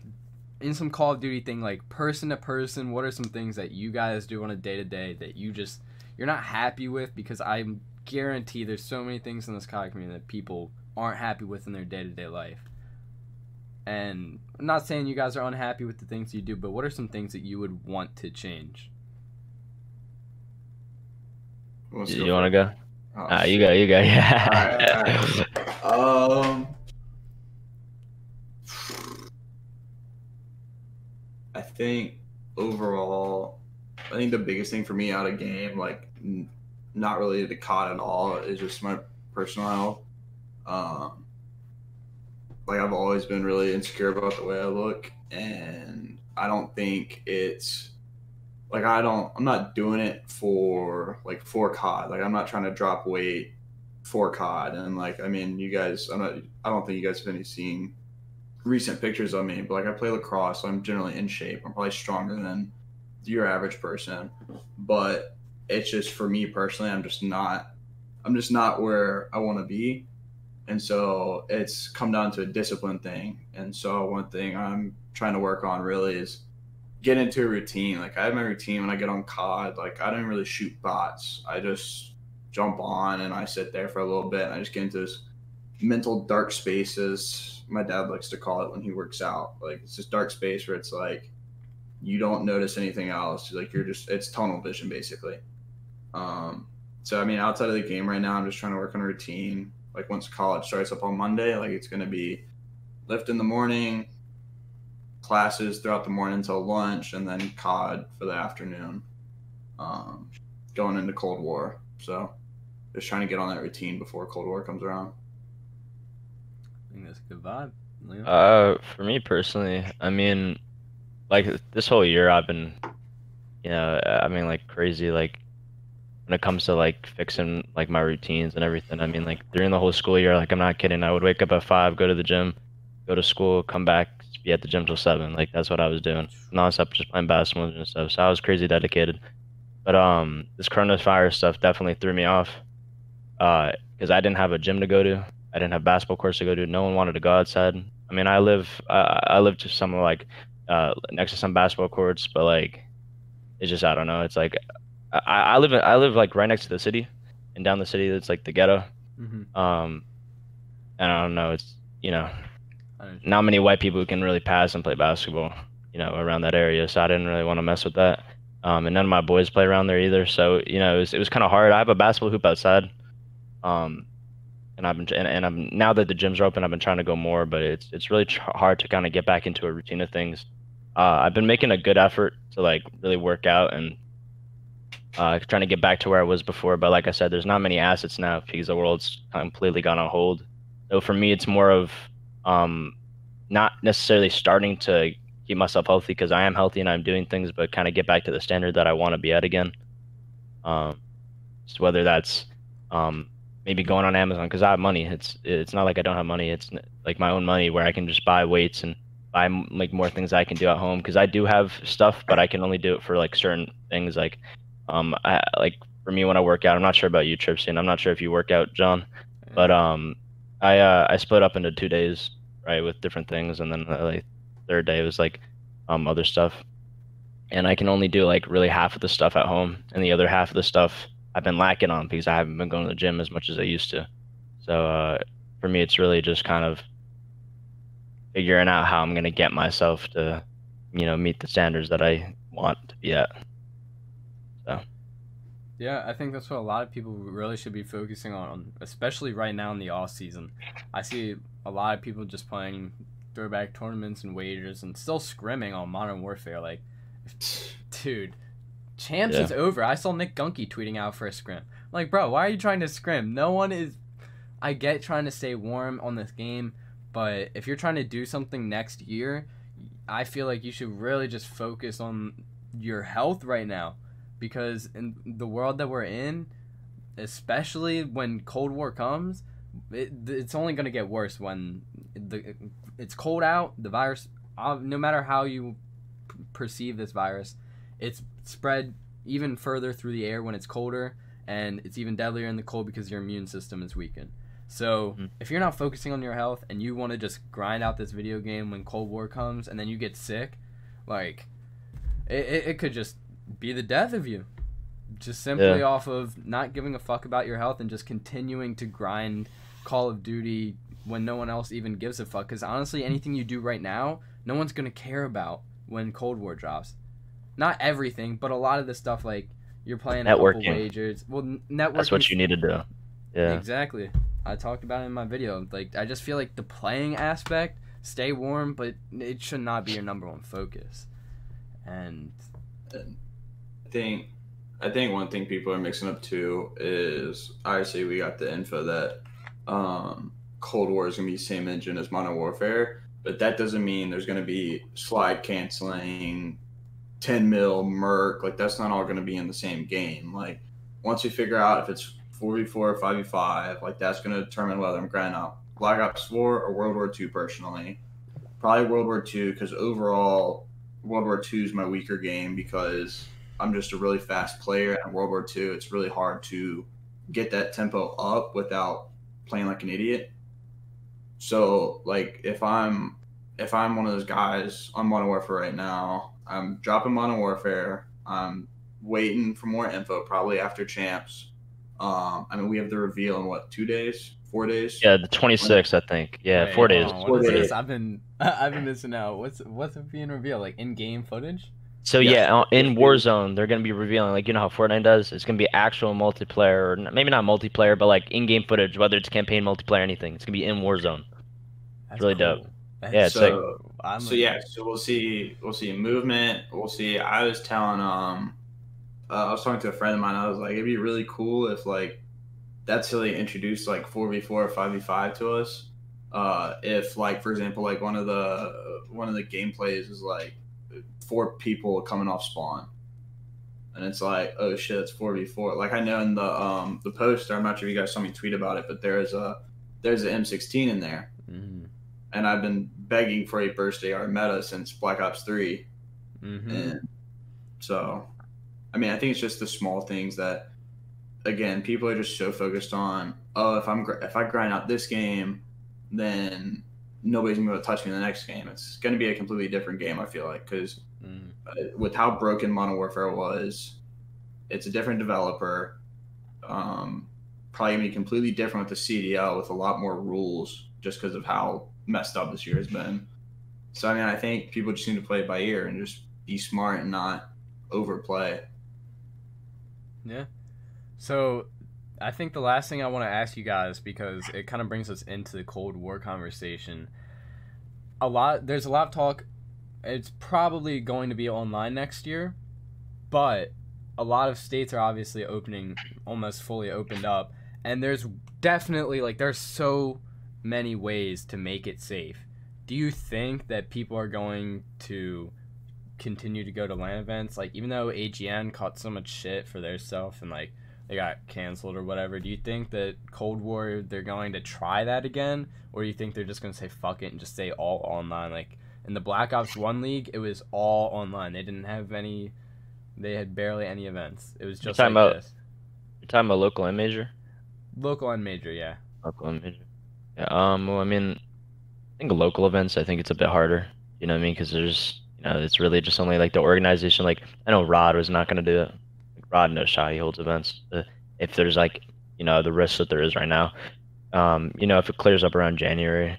in some Call of Duty thing, like person to person, what are some things that you guys do on a day-to-day that you just, you're not happy with? Because I guarantee there's so many things in this C O D community that people aren't happy with in their day-to-day life. And I'm not saying you guys are unhappy with the things you do, but what are some things that you would want to change? Well, you you want to go? Oh, uh, you go, you go. Yeah. All right, all right. um... I think overall, I think the biggest thing for me out of game, like n not related to C O D at all, is just my personal health. Um, like I've always been really insecure about the way I look, and I don't think it's like I don't. I'm not doing it for like for C O D. Like I'm not trying to drop weight for C O D, and like I mean, you guys, I'm not. I don't think you guys have any seen recent pictures of me, but like I play lacrosse, so I'm generally in shape. I'm probably stronger than your average person, but it's just for me personally, I'm just not, I'm just not where I want to be. And so it's come down to a discipline thing. And so one thing I'm trying to work on really is get into a routine. Like I have my routine when I get on C O D, like I don't really shoot bots. I just jump on and I sit there for a little bit and I just get into this mental dark spaces, my dad likes to call it when he works out. Like it's this dark space where it's like you don't notice anything else. Like you're just, it's tunnel vision basically. Um, so I mean, outside of the game right now, I'm just trying to work on a routine. Like once college starts up on Monday, like it's gonna be lift in the morning, classes throughout the morning until lunch, and then C O D for the afternoon. Um, going into Cold War. So just trying to get on that routine before Cold War comes around. I think that's a good vibe. Leo? Uh, for me personally, I mean, like this whole year I've been, you know, I mean, like crazy, like when it comes to like fixing like my routines and everything. I mean, like during the whole school year, like I'm not kidding, I would wake up at five, go to the gym, go to school, come back, be at the gym till seven. Like that's what I was doing nonstop, just playing basketball and stuff. So I was crazy dedicated. But um, this coronavirus stuff definitely threw me off, uh, because I didn't have a gym to go to. I didn't have basketball courts to go to. No one wanted to go outside. I mean, I live, uh, I live just some like uh, next to some basketball courts, but like, it's just, I don't know. It's like, I, I live, in, I live like right next to the city, and down the city that's like the ghetto. Mm-hmm. Um, and I don't know. It's, you know, not many white people who can really pass and play basketball, you know, around that area. So I didn't really want to mess with that. Um, and none of my boys play around there either. So you know, it was, it was kind of hard. I have a basketball hoop outside. Um. And I've been, and, and I'm now that the gyms are open, I've been trying to go more, but it's it's really hard to kind of get back into a routine of things. Uh, I've been making a good effort to like really work out and uh, trying to get back to where I was before. But like I said, there's not many assets now because the world's completely gone on hold. So for me, it's more of um, not necessarily starting to keep myself healthy because I am healthy and I'm doing things, but kind of get back to the standard that I want to be at again. Um, so whether that's um, maybe going on Amazon because I have money. It's it's not like I don't have money. It's like my own money where I can just buy weights and buy like more things I can do at home, because I do have stuff, but I can only do it for like certain things. Like, um, I, like for me when I work out, I'm not sure about you, Tripsy, and I'm not sure if you work out, John, but um, I uh, I split up into two days, right, with different things, and then uh, like third day was like um other stuff, and I can only do like really half of the stuff at home, and the other half of the stuff I've been lacking on because I haven't been going to the gym as much as I used to. So uh, for me, it's really just kind of figuring out how I'm gonna get myself to, you know, meet the standards that I want to be at. So. Yeah, I think that's what a lot of people really should be focusing on, especially right now in the off season. I see a lot of people just playing throwback tournaments and wagers and still scrimming on Modern Warfare. Like, dude, champs yeah. is over. I saw Nick Gunky tweeting out for a scrim. Like, bro, why are you trying to scrim? No one is. I get trying to stay warm on this game, but if you're trying to do something next year, I feel like you should really just focus on your health right now, because in the world that we're in, especially when Cold War comes, it, it's only going to get worse when the it's cold out. The virus, no matter how you perceive this virus, it's spread even further through the air when it's colder, and it's even deadlier in the cold because your immune system is weakened. So if you're not focusing on your health and you want to just grind out this video game when Cold War comes and then you get sick, like, it, it, it could just be the death of you. Just simply yeah. off of not giving a fuck about your health and just continuing to grind Call of Duty when no one else even gives a fuck. Because honestly, anything you do right now, no one's going to care about when Cold War drops. Not everything, but a lot of the stuff, like, you're playing networking. A couple wagers. Well, networking. That's what you need to do. Yeah. Exactly. I talked about it in my video. Like, I just feel like the playing aspect, stay warm, but it should not be your number one focus. And I think, I think one thing people are mixing up too is, obviously we got the info that um, Cold War is gonna be the same engine as Modern Warfare, but that doesn't mean there's gonna be slide canceling, ten mil, merc. Like, that's not all gonna be in the same game. Like, once you figure out if it's four v four or five v five, like, that's going to determine whether I'm grinding out Black Ops four or World War two personally. Probably World War two, because overall, World War two is my weaker game because I'm just a really fast player, and World War two, it's really hard to get that tempo up without playing like an idiot. So, like, if I'm if I'm one of those guys on Modern Warfare right now, I'm dropping Modern Warfare, I'm waiting for more info, probably after Champs. Um, I mean, we have the reveal in what, two days, four days? Yeah, the twenty-sixth, I think. Yeah, Wait, four days. Oh, four days. I've been, I've been missing out. What's, what's being revealed? Like in-game footage? So yeah, yeah, in Warzone, they're gonna be revealing, like, you know how Fortnite does. It's gonna be actual multiplayer, or maybe not multiplayer, but like in-game footage, whether it's campaign, multiplayer, anything. It's gonna be in Warzone. That's it's really cool. dope. That's yeah. It's so like, so yeah, so we'll see, we'll see movement. We'll see. I was telling um. Uh, I was talking to a friend of mine. I was like, it'd be really cool if, like, that's how they introduced, like, four v four or five v five to us. Uh, if, like, for example, like, one of the one of the gameplays is, like, four people coming off spawn. And it's like, oh, shit, it's four v four. Like, I know in the um, the poster, I'm not sure if you guys saw me tweet about it, but there is a, there's an M sixteen in there. Mm-hmm. And I've been begging for a burst A R meta since Black Ops three. Mm-hmm. And so... I mean, I think it's just the small things that, again, people are just so focused on, oh, if I'm if I grind out this game, then nobody's going to be able to touch me in the next game. It's going to be a completely different game, I feel like, because mm. with how broken Modern Warfare was, it's a different developer, um, probably going to be completely different with the C D L with a lot more rules just because of how messed up this year has been. So, I mean, I think people just need to play it by ear and just be smart and not overplay. Yeah. So I think the last thing I want to ask you guys, because it kind of brings us into the Cold War conversation. A lot, there's a lot of talk. It's probably going to be online next year, but a lot of states are obviously opening, almost fully opened up. And there's definitely, like, there's so many ways to make it safe. Do you think that people are going to continue to go to LAN events, like, even though A G N caught so much shit for their stuff and, like, they got canceled or whatever? Do you think that Cold War, they're going to try that again, or do you think they're just going to say fuck it and just stay all online, like In the Black Ops one League, it was all online. They didn't have any... They had barely any events. It was just like about, this. You're talking about local and major? Local and major, yeah. Local and major. Yeah, um, well, I mean, I think local events, I think it's a bit harder. You know what I mean? Because there's... You know, it's really just only, like, the organization. Like, I know Rod was not going to do it. Like, Rod Nadeshot, he holds events. Uh, if there's, like, you know, the risk that there is right now. Um, you know, if it clears up around January,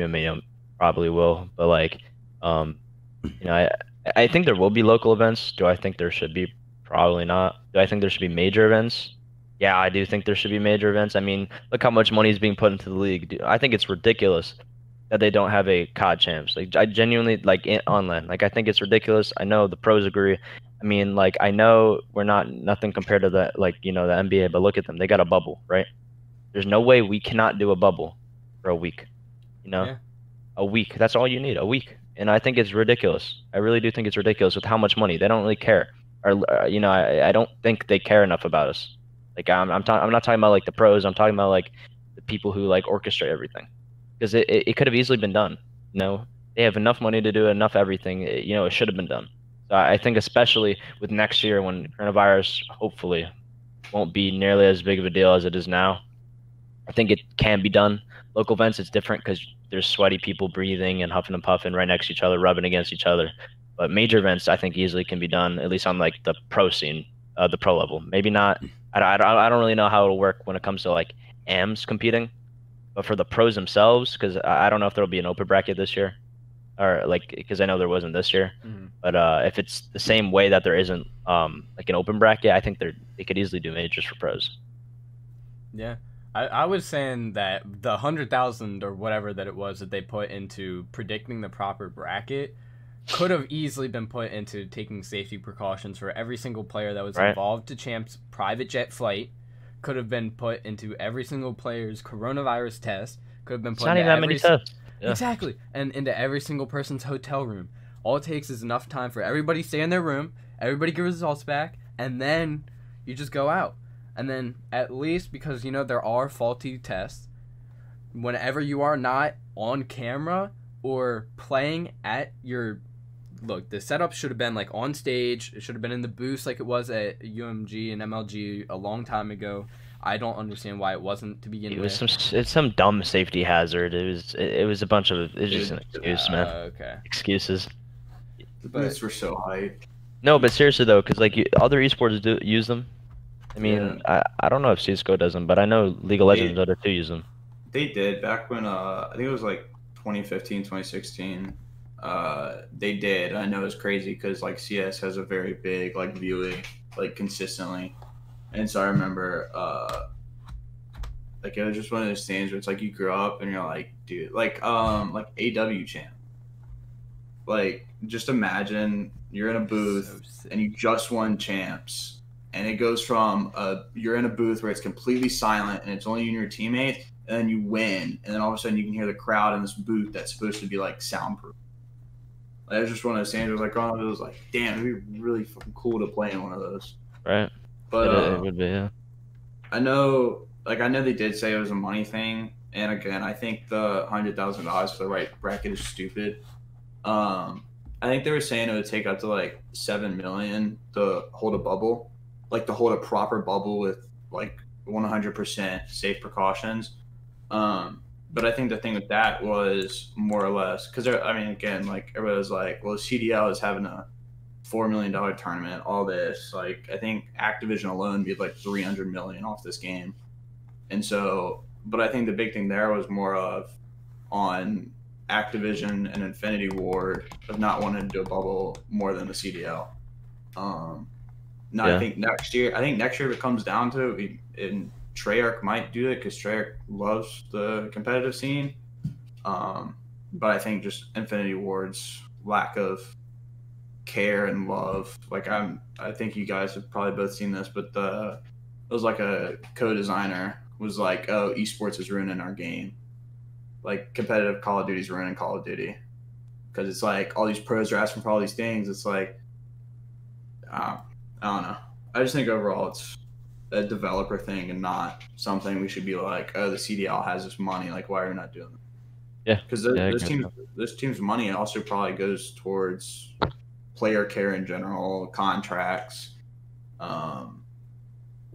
I mean, I probably will. But, like, um, you know, I I think there will be local events. Do I think there should be? Probably not. Do I think there should be major events? Yeah, I do think there should be major events. I mean, look how much money is being put into the league. Dude, I think it's ridiculous that they don't have a C O D champs. Like, I genuinely, like, in, online. Like, I think it's ridiculous. I know the pros agree. I mean, like, I know we're not nothing compared to the, like, you know, the N B A, but look at them. They got a bubble, right? There's no way we cannot do a bubble for a week, you know? Yeah. A week. That's all you need, a week. And I think it's ridiculous. I really do think it's ridiculous with how much money. They don't really care. Or, uh, you know, I, I don't think they care enough about us. Like, I'm I'm, ta I'm not talking about, like, the pros. I'm talking about, like, the people who, like, orchestrate everything. Because it, it, it could have easily been done, you know? They have enough money to do enough everything. It, you know, it should have been done. So I think especially with next year when coronavirus hopefully won't be nearly as big of a deal as it is now, I think it can be done. Local events, it's different because there's sweaty people breathing and huffing and puffing right next to each other, rubbing against each other. But major events, I think, easily can be done, at least on, like, the pro scene, uh, the pro level. Maybe not. I, I, I don't really know how it'll work when it comes to, like, A Ms competing. But for the pros themselves, because I don't know if there'll be an open bracket this year. Or, like, because I know there wasn't this year. Mm-hmm. But uh, if it's the same way that there isn't, um, like, an open bracket, I think they're, they could easily do majors for pros. Yeah. I, I was saying that the one hundred thousand or whatever that it was that they put into predicting the proper bracket could have easily been put into taking safety precautions for every single player that was right. involved to Champs' private jet flight, could have been put into every single player's coronavirus test, could have been put into every single... Yeah. Exactly. And into every single person's hotel room. All it takes is enough time for everybody to stay in their room, everybody get results back, and then you just go out. And then at least, because, you know, there are faulty tests, whenever you are not on camera or playing at your... Look, the setup should have been, like, on stage. It should have been in the booth like it was at U M G and M L G a long time ago. I don't understand why it wasn't to begin with. It was with. some it's some dumb safety hazard. It was it, it was a bunch of... It's just an excuse, uh, man. Okay. Excuses. The booths were so hype. No, but seriously, though, because, like, you, other esports do use them. I mean, yeah. I, I don't know if C S G O does them, but I know League of Legends does too use them. They did back when, uh, I think it was like twenty fifteen, twenty sixteen. Uh, they did. I know it's crazy because, like, C S has a very big, like, viewing, like, consistently. And so I remember, uh, like, it was just one of those things where it's like you grew up and you're like, dude, like, um, like A W champ. Like, just imagine you're in a booth so and you just won champs. And it goes from uh, you're in a booth where it's completely silent and it's only you and your teammates, and then you win, and then all of a sudden you can hear the crowd in this booth that's supposed to be, like, soundproof. Like, it was just one of those things. I was like, oh, it was like, damn, it'd be really fucking cool to play in one of those. Right. But it, uh, it would be, yeah. I know, like, I know they did say it was a money thing, and again, I think the hundred thousand dollars for the right bracket is stupid. Um, I think they were saying it would take up to like seven million to hold a bubble. Like, to hold a proper bubble with, like, one hundred percent safe precautions. Um, but I think the thing with that was more or less, because, I mean, again, like, everybody was like, well, C D L is having a four million dollar tournament, all this. Like, I think Activision alone made, like, three hundred million dollars off this game. And so, but I think the big thing there was more of on Activision and Infinity Ward of not wanting to do a bubble more than the C D L. Um, No, yeah. I think next year. I think next year if it comes down to it, and Treyarch might do it because Treyarch loves the competitive scene. Um, but I think just Infinity Ward's lack of care and love. Like I'm, I think you guys have probably both seen this, but the it was like a co-designer was like, "Oh, esports is ruining our game. Like competitive Call of Duty is ruining Call of Duty because it's like all these pros are asking for all these things. It's like." Uh, I don't know. I just think overall it's a developer thing and not something we should be like, oh, the C D L has this money. Like, why are you not doing it? Yeah. Because the, yeah, this team, this team's money also probably goes towards player care in general, contracts, um,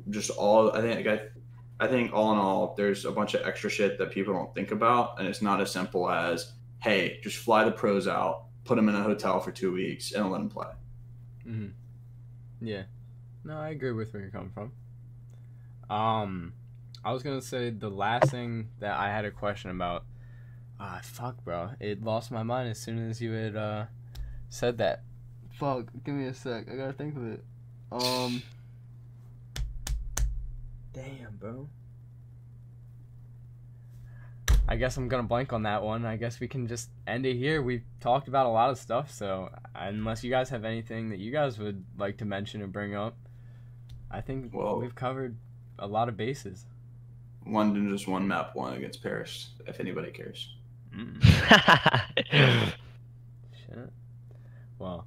just all. I think I, I think all in all, there's a bunch of extra shit that people don't think about, and it's not as simple as, hey, just fly the pros out, put them in a hotel for two weeks, and let them play. Mm-hmm. Yeah. No, I agree with where you're coming from. Um, I was gonna say the last thing that I had a question about. Ah, fuck, bro. It lost my mind as soon as you had uh, said that. Fuck, give me a sec. I gotta think of it. Um. Damn, bro. I guess I'm gonna blank on that one. I guess we can just end it here. We've talked about a lot of stuff, so unless you guys have anything that you guys would like to mention or bring up, I think well, we've covered a lot of bases. London just won map one against Paris, if anybody cares. Mm. Shit. Well,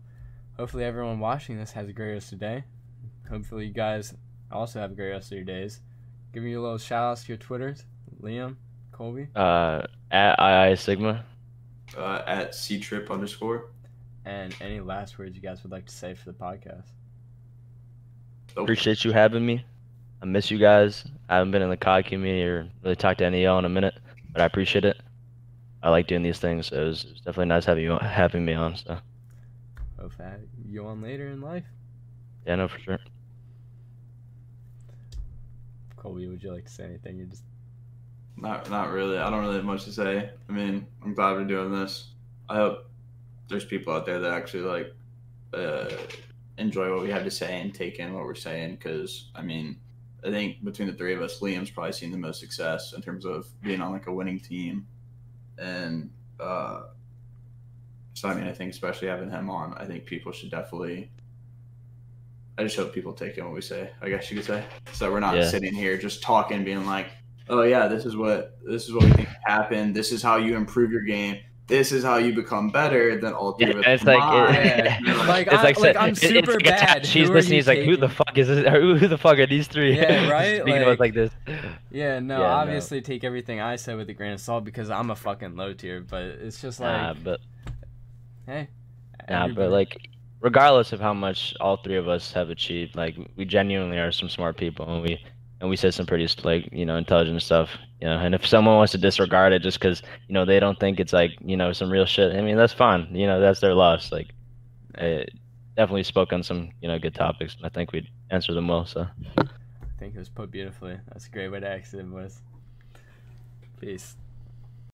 hopefully everyone watching this has a great rest of the day. Hopefully you guys also have a great rest of your days. Give me a little shout out to your Twitters, Liam. Colby? Uh, at I I Sigma. Uh, at C Trip underscore. And any last words you guys would like to say for the podcast? Appreciate you having me. I miss you guys. I haven't been in the C O D community or really talked to any of y'all in a minute, but I appreciate it. I like doing these things, so it was, it was definitely nice having you having me on. So. Hope I have you on later in life. Yeah, no, for sure. Colby, would you like to say anything? You just. Not not really. I don't really have much to say. I mean, I'm glad we're doing this. I hope there's people out there that actually, like, uh, enjoy what we have to say and take in what we're saying. Because, I mean, I think between the three of us, Liam's probably seen the most success in terms of being on, like, a winning team. And uh, so, I mean, I think especially having him on, I think people should definitely – I just hope people take in what we say, I guess you could say. So we're not yeah. sitting here just talking, being like, oh yeah, this is what this is what we think happened. This is how you improve your game. This is how you become better. Then all three yeah, of it's like, it, you know, like, it's I, like, like I'm super it's bad. Like she's listening. He's taking? Like, who the fuck is this? Who the fuck are these three? Yeah, right. Speaking like, of us like this. Yeah, no. Yeah, obviously, no. Take everything I said with a grain of salt because I'm a fucking low tier. But it's just like, nah, but hey, nah, everybody. But like, regardless of how much all three of us have achieved, like we genuinely are some smart people, and we. And we said some pretty, like, you know, intelligent stuff, you know, and if someone wants to disregard it just because, you know, they don't think it's, like, you know, some real shit, I mean, that's fine. You know, that's their loss. Like, I definitely spoke on some, you know, good topics, and I think we answered them well, so. I think it was put beautifully. That's a great way to exit, boys. Peace.